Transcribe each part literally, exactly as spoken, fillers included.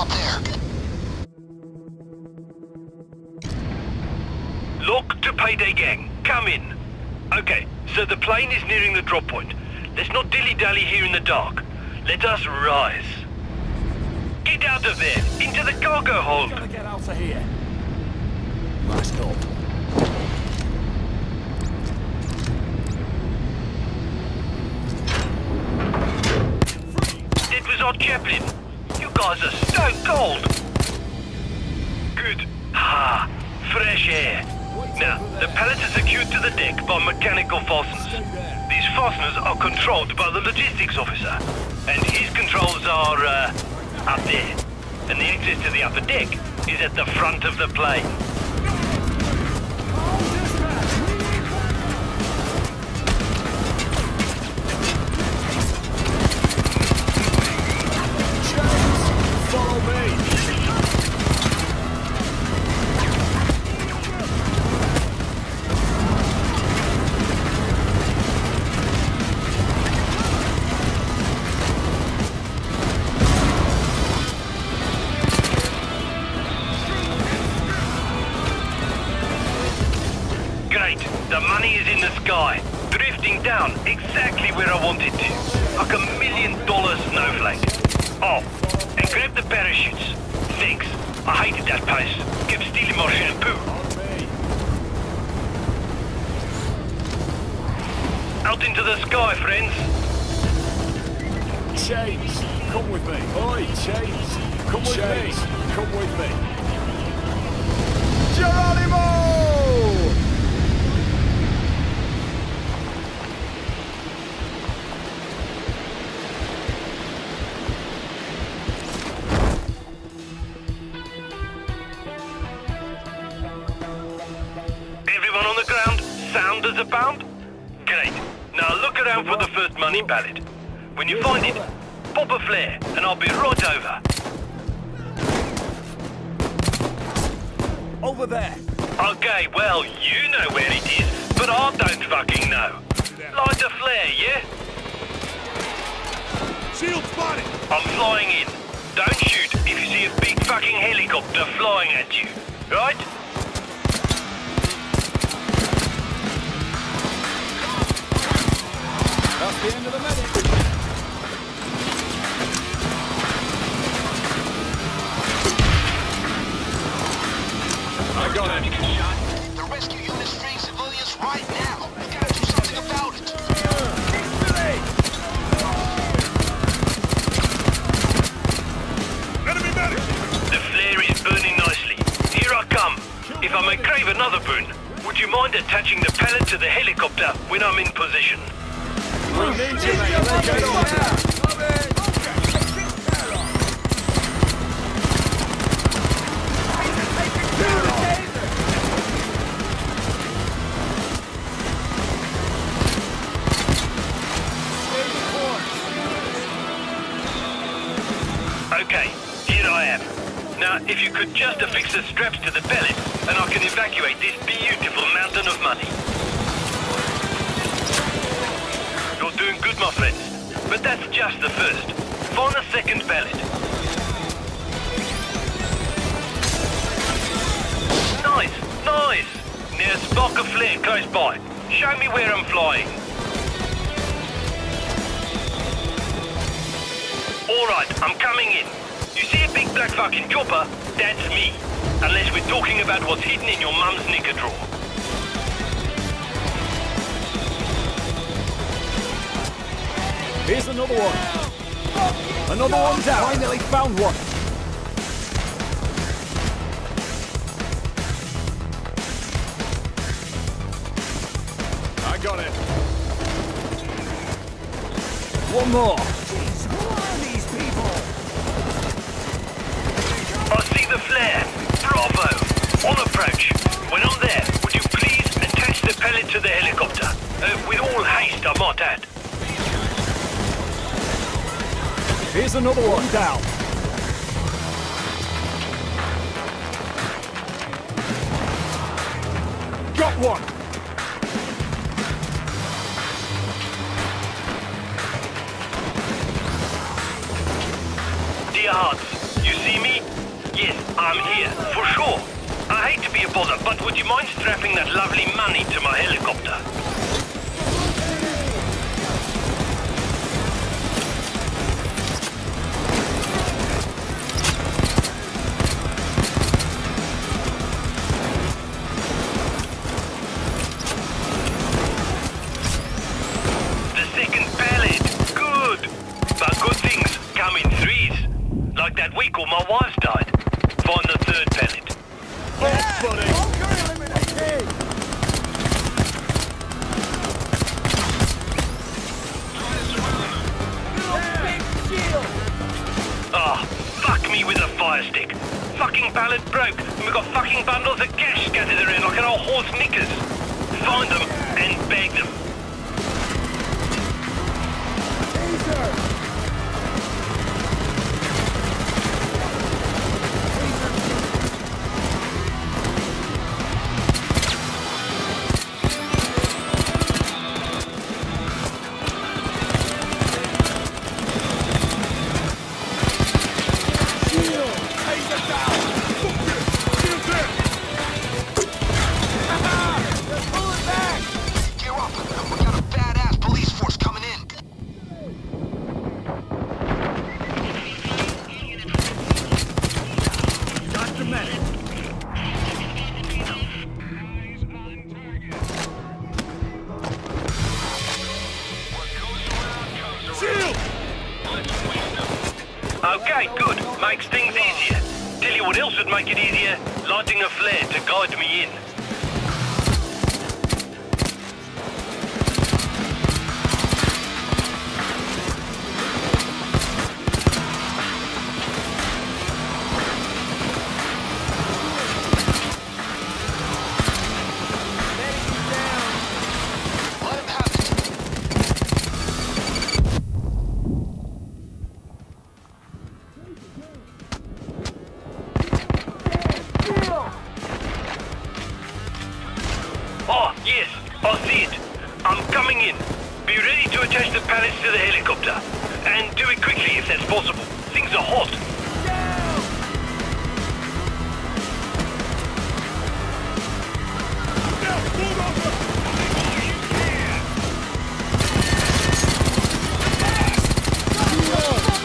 out there. Lock to Payday Gang. Come in. Okay, so the plane is nearing the drop point. Let's not dilly-dally here in the dark. Let us rise. Get out of there. Into the cargo hold. Gotta get out of here. Nice job. That was our chaplain. You guys are stone cold. Good. Ha. Ah, fresh air. Now, the pallets are secured to the deck by mechanical fasteners. These fasteners are controlled by the logistics officer. And his controls are, uh, up there. And the exit to the upper deck is at the front of the plane. The money is in the sky, drifting down exactly where I want it to, like a million dollar snowflake. Oh, and grab the parachutes. Thanks, I hated that place. Kept stealing my shampoo. Out into the sky, friends. Chase, come with me. Oi, Chase, come with Chase. me. Come with me. Geronimo! A pound? Great. Now look around for the first money pallet. When you find it, pop a flare and I'll be right over. Over there. Okay, well, you know where it is, but I don't fucking know. Light a flare, yeah? Shield spotted. I'm flying in. Don't shoot if you see a big fucking helicopter flying at you. Right? The end of the medic. I got it. The rescue unit is freeing civilians right now. We gotta do something about it. Enemy medic. The flare is burning nicely. Here I come. If I may crave another boon, would you mind attaching the pallet to the helicopter when I'm in position? We need you, mate. Let's get on. Okay, here I am. Now, if you could just affix the straps to the pellet, and I can evacuate this beautiful mountain of money. Doing good, my friends, but that's just the first. Find a second pallet. Nice, nice. Near a spark of flare close by. Show me where I'm flying. All right, I'm coming in. You see a big black fucking chopper? That's me. Unless we're talking about what's hidden in your mum's knicker drawer. Here's another one. Another one's out. Finally found one. I got it. One more. Jeez, who are these people? I see the flare. Bravo. On approach. When I'm there, would you please attach the pellet to the helicopter? Uh, with all haste, I might add. Here's another one down. Got one. Dear hearts, you see me? around here, for sure. I hate to be a bother, but would you mind strapping that lovely money to my helicopter? That week all my wives died. Find the third pellet. That's funny. Ah, fuck me with a fire stick. Fucking pallet broke, and we got fucking bundles of cash scattered around like an old horse knickers. Find them and beg them. Taser. Okay, good. Makes things easier. Tell you what else would make it easier, lighting a flare to guide me in. Medic! Medic!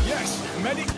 Medic! Medic! Medic! Medic!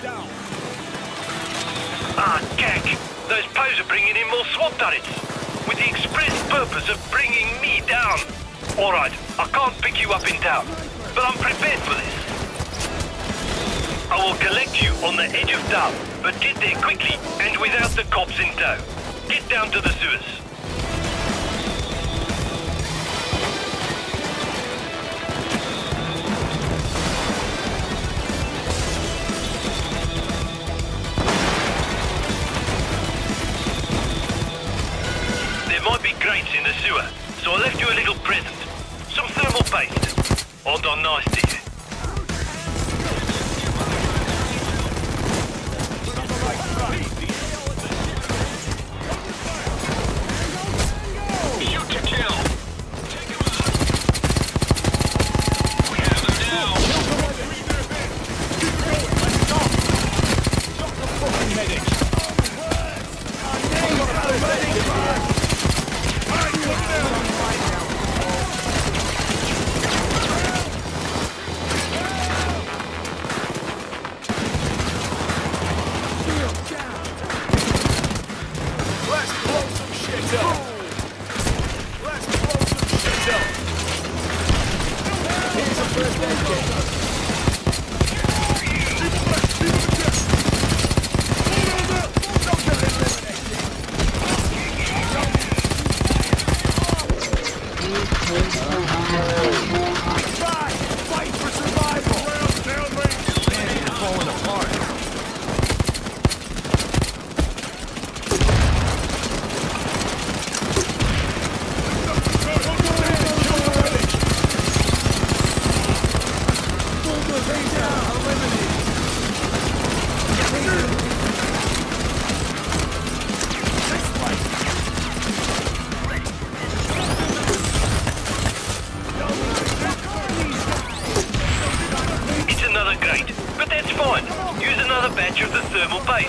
another batch of the thermal paste.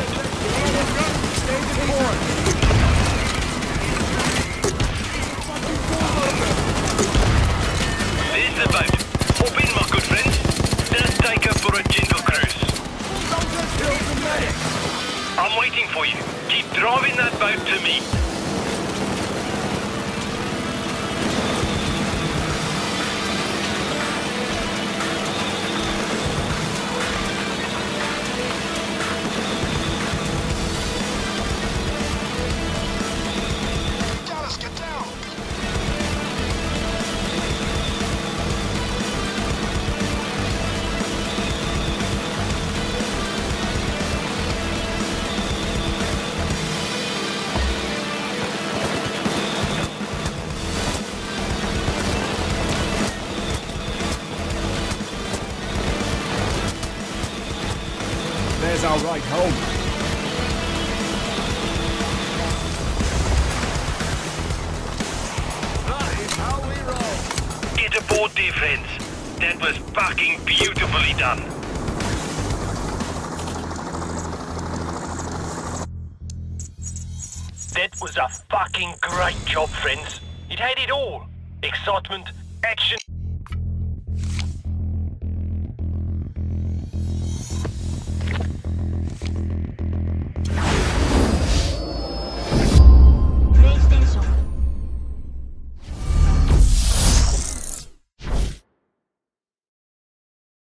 There's the boat. Hop in, my good friends. Let us take her for a gentle cruise. I'm waiting for you. Keep driving that boat to me. All right, home. That is how we roll. Get aboard, dear friends. That was fucking beautifully done. That was a fucking great job, friends. It had it all. Excitement, action.